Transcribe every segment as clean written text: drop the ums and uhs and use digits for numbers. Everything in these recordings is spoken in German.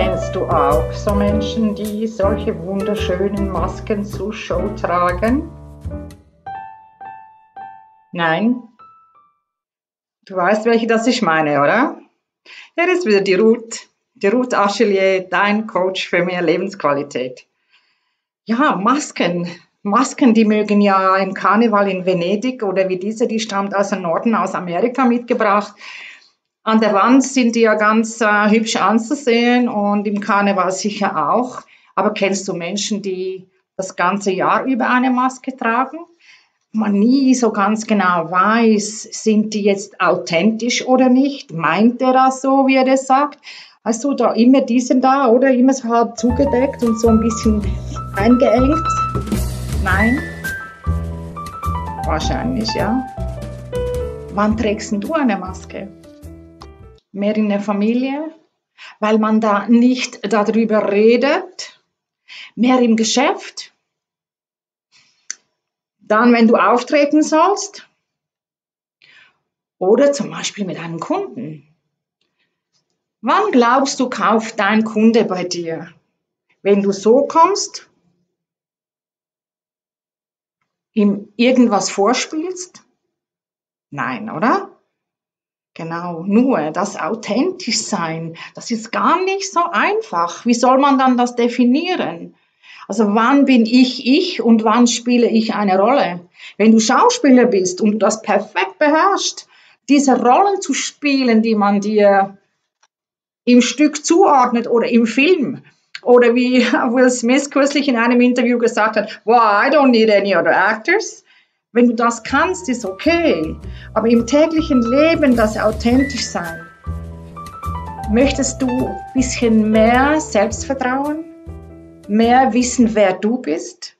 Kennst du auch so Menschen, die solche wunderschönen Masken zur Show tragen? Nein? Du weißt, welche das ich meine, oder? Hier ist wieder die Ruth Aschilier, dein Coach für mehr Lebensqualität. Ja, Masken, die mögen ja im Karneval in Venedig oder wie diese, die stammt aus dem Norden, aus Amerika mitgebracht. An der Wand sind die ja ganz hübsch anzusehen und im Karneval sicher auch. Aber kennst du Menschen, die das ganze Jahr über eine Maske tragen? Man nie so ganz genau weiß, sind die jetzt authentisch oder nicht? Meint er das so, wie er das sagt? Hast du da immer diesen da oder immer so halb zugedeckt und so ein bisschen eingeengt? Nein? Wahrscheinlich, ja. Wann trägst du eine Maske? Mehr in der Familie, weil man da nicht darüber redet, mehr im Geschäft, dann wenn du auftreten sollst oder zum Beispiel mit einem Kunden. Wann glaubst du, kauft dein Kunde bei dir? Wenn du so kommst, ihm irgendwas vorspielst? Nein, oder? Genau, nur das authentisch sein, das ist gar nicht so einfach. Wie soll man dann das definieren? Also wann bin ich und wann spiele ich eine Rolle? Wenn du Schauspieler bist und du das perfekt beherrschst, diese Rollen zu spielen, die man dir im Stück zuordnet oder im Film, oder wie Will Smith kürzlich in einem Interview gesagt hat, "Well, I don't need any other actors." Wenn du das kannst, ist okay, aber im täglichen Leben das authentisch sein. Möchtest du ein bisschen mehr Selbstvertrauen, mehr wissen, wer du bist?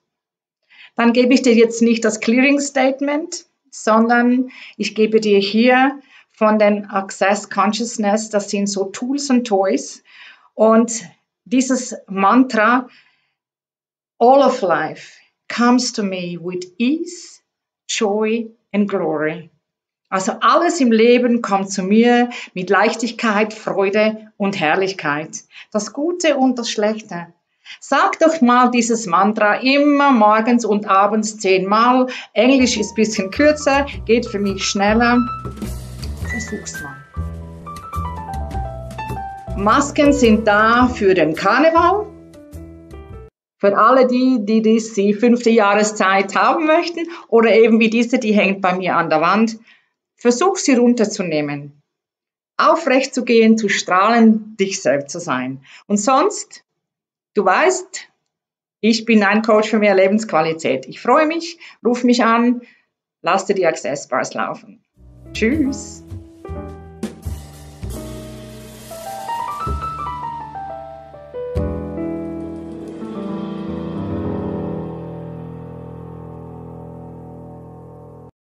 Dann gebe ich dir jetzt nicht das Clearing Statement, sondern ich gebe dir hier von den Access Consciousness, das sind so Tools und Toys, und dieses Mantra, all of life comes to me with ease, Joy and Glory. Also alles im Leben kommt zu mir mit Leichtigkeit, Freude und Herrlichkeit. Das Gute und das Schlechte. Sag doch mal dieses Mantra immer morgens und abends 10 Mal. Englisch ist ein bisschen kürzer, geht für mich schneller. Versuch's mal. Masken sind da für den Karneval. Für alle die 5. Jahreszeit haben möchten oder eben wie diese, die hängt bei mir an der Wand, versuch sie runterzunehmen, aufrecht zu gehen, zu strahlen, dich selbst zu sein. Und sonst, du weißt, ich bin ein Coach für mehr Lebensqualität. Ich freue mich, ruf mich an, lass dir die Access Bars laufen. Tschüss!